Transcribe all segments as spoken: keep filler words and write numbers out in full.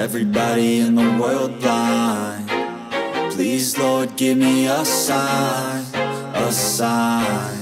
everybody in the world blind? Please, Lord, give me a sign, a sign.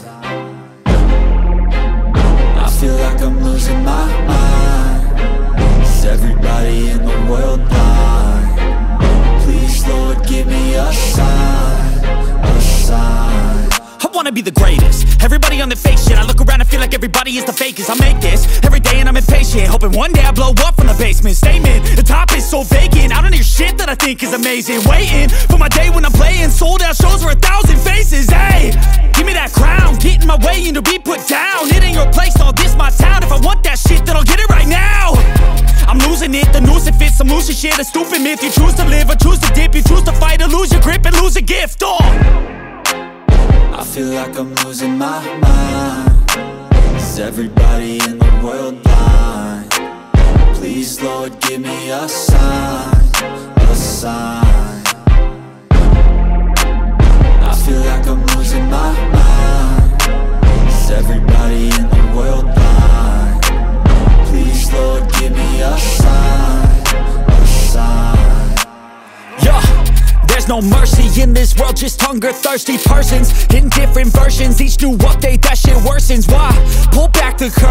I feel like I'm losing my mind. Is everybody in the world blind? Please, Lord, give me a sign, a sign. I wanna be the greatest. Everybody on the fake shit. I look around and feel like everybody is the fakest. I make this every day and I'm impatient, hoping one day I blow up from the basement. Statement, the top is so vacant. I don't hear shit that I think is amazing. Waiting for my day when I'm playing sold out shows for a thousand faces. Hey, give me that crown, get in my way and to be put down. It ain't your place, all this my town. If I want that shit, then I'll get it right now. I'm losing it, the noose it fits, some loose shit, a stupid myth. You choose to live or choose to dip, you choose to fight or lose your grip and lose a gift. Oh, I feel like I'm losing my mind. Is everybody in the world blind? Please, Lord, give me a sign, a sign. I feel like I'm losing my mind. Is everybody in the world blind? Please, Lord, give me a sign, a sign. Yeah. There's no mercy in this world, just hunger-thirsty persons in different versions. Each new update, that shit worsens. Why? Pull back the curtain.